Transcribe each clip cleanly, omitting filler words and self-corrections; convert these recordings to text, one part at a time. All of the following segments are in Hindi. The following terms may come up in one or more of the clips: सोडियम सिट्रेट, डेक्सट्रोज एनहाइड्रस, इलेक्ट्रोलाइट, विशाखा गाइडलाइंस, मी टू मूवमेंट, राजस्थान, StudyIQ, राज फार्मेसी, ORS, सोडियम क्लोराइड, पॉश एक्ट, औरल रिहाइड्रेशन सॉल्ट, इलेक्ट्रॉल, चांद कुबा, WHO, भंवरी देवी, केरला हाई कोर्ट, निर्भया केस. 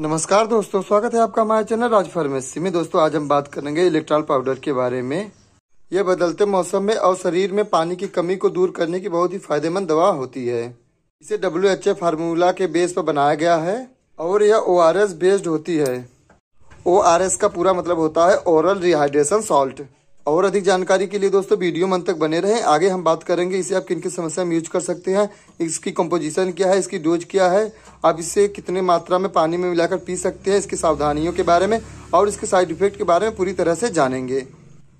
नमस्कार दोस्तों, स्वागत है आपका हमारे चैनल राज फार्मेसी में। दोस्तों आज हम बात करेंगे इलेक्ट्रॉल पाउडर के बारे में। यह बदलते मौसम में और शरीर में पानी की कमी को दूर करने की बहुत ही फायदेमंद दवा होती है। इसे WHO फार्मूला के बेस पर बनाया गया है और यह ORS बेस्ड होती है। ORS का पूरा मतलब होता है औरल रिहाइड्रेशन सॉल्ट। और अधिक जानकारी के लिए दोस्तों वीडियो अंत तक बने रहें। आगे हम बात करेंगे इसे आप किन किन समस्या में यूज कर सकते हैं, इसकी कंपोजिशन क्या है, इसकी डोज क्या है, आप इसे कितने मात्रा में पानी में मिलाकर पी सकते हैं, इसकी सावधानियों के बारे में और इसके साइड इफेक्ट के बारे में पूरी तरह से जानेंगे।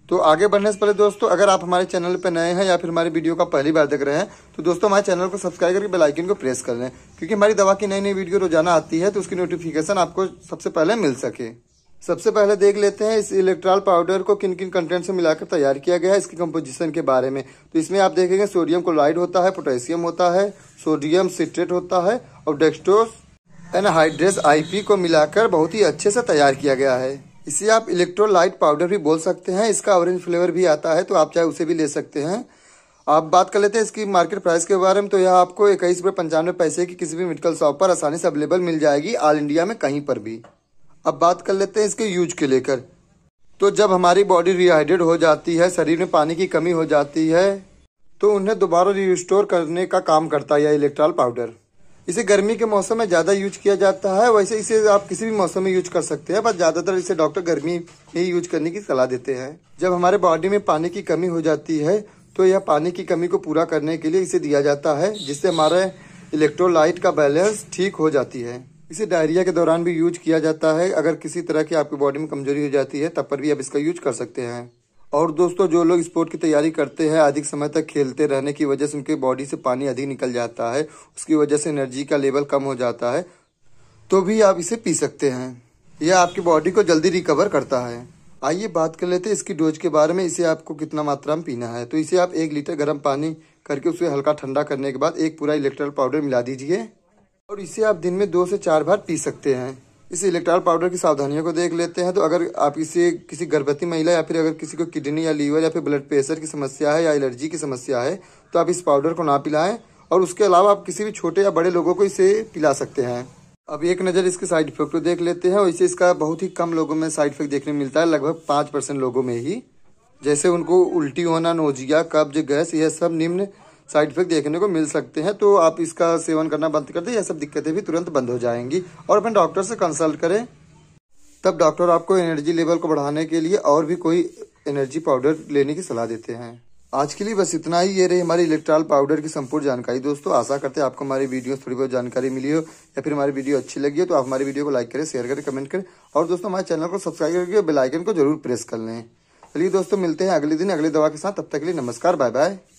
तो आगे बढ़ने से पहले दोस्तों, अगर आप हमारे चैनल पर नए हैं या फिर हमारे वीडियो का पहली बार देख रहे हैं तो दोस्तों हमारे चैनल को सब्सक्राइब करके बेल आइकन को प्रेस कर लें, क्योंकि हमारी दवा की नई नई वीडियो रोजाना आती है तो उसकी नोटिफिकेशन आपको सबसे पहले मिल सके। सबसे पहले देख लेते हैं इस इलेक्ट्रॉल पाउडर को किन किन कंटेंट से मिलाकर तैयार किया गया है, इसकी कंपोजिशन के बारे में। तो इसमें आप देखेंगे सोडियम क्लोराइड होता है, पोटेशियम होता है, सोडियम सिट्रेट होता है और डेक्सट्रोज एनहाइड्रस IP को मिलाकर बहुत ही अच्छे से तैयार किया गया है। इसे आप इलेक्ट्रोलाइट पाउडर भी बोल सकते हैं। इसका ऑरेंज फ्लेवर भी आता है तो आप चाहे उसे भी ले सकते हैं। आप बात कर लेते हैं इसकी मार्केट प्राइस के बारे में। तो यह आपको 21.95 पैसे की किसी भी मेडिकल शॉप पर आसानी से अवेलेबल मिल जाएगी, ऑल इंडिया में कहीं पर भी। अब बात कर लेते हैं इसके यूज के लेकर। तो जब हमारी बॉडी रिहाइड्रेट हो जाती है, शरीर में पानी की कमी हो जाती है, तो उन्हें दोबारा रिस्टोर करने का काम करता है यह इलेक्ट्रॉल पाउडर। इसे गर्मी के मौसम में ज़्यादा यूज किया जाता है। वैसे इसे आप किसी भी मौसम में यूज कर सकते हैं, पर ज़्यादातर इसे डॉक्टर गर्मी में यूज करने की सलाह देते हैं। जब हमारे बॉडी में पानी की कमी हो जाती है तो यह पानी की कमी को पूरा करने के लिए इसे दिया जाता है, जिससे हमारे इलेक्ट्रोलाइट का बैलेंस ठीक हो जाती है। इसे डायरिया के दौरान भी यूज किया जाता है। अगर किसी तरह की आपकी बॉडी में कमजोरी हो जाती है तब पर भी आप इसका यूज कर सकते हैं। और दोस्तों जो लोग स्पोर्ट की तैयारी करते हैं, अधिक समय तक खेलते रहने की वजह से उनकी बॉडी से पानी अधिक निकल जाता है, उसकी वजह से एनर्जी का लेवल कम हो जाता है, तो भी आप इसे पी सकते हैं। यह आपकी बॉडी को जल्दी रिकवर करता है। आइए बात कर लेते हैं इसकी डोज के बारे में। इसे आपको कितना मात्रा में पीना है। तो इसे आप 1 लीटर गर्म पानी करके उसे हल्का ठंडा करने के बाद एक पूरा इलेक्ट्रॉल पाउडर मिला दीजिए और इसे आप दिन में 2 से 4 बार पी सकते हैं। इस इलेक्ट्रॉल पाउडर की सावधानियों को देख लेते हैं। तो अगर आप इसे किसी गर्भवती महिला या फिर अगर किसी को किडनी या लीवर या फिर ब्लड प्रेशर की समस्या है या एलर्जी की समस्या है तो आप इस पाउडर को ना पिलाएं। और उसके अलावा आप किसी भी छोटे या बड़े लोगों को इसे पिला सकते हैं। अब एक नज़र इसके साइड इफेक्ट को देख लेते हैं। वैसे इसका बहुत ही कम लोगों में साइड इफेक्ट देखने मिलता है, लगभग 5% लोगों में ही। जैसे उनको उल्टी होना, नोजिया, कब्ज, गैस, यह सब निम्न साइड इफेक्ट देखने को मिल सकते हैं। तो आप इसका सेवन करना बंद कर दें, यह सब दिक्कतें भी तुरंत बंद हो जाएंगी। और अपने डॉक्टर से कंसल्ट करें, तब डॉक्टर आपको एनर्जी लेवल को बढ़ाने के लिए और भी कोई एनर्जी पाउडर लेने की सलाह देते हैं। आज के लिए बस इतना ही। ये रही हमारी इलेक्ट्रॉल पाउडर की संपूर्ण जानकारी। दोस्तों आशा करते हैं आपको हमारी वीडियो थोड़ी बहुत जानकारी मिली हो या फिर हमारी वीडियो अच्छी लगी हो। तो आप हमारी वीडियो को लाइक करें, शेयर करें, कमेंट करें और दोस्तों हमारे चैनल को सब्सक्राइब करके बेल आइकन को जरूर प्रेस कर लें। चलिए दोस्तों मिलते हैं अगले दिन अगली दवा के साथ। तब तक के लिए नमस्कार, बाय बाय।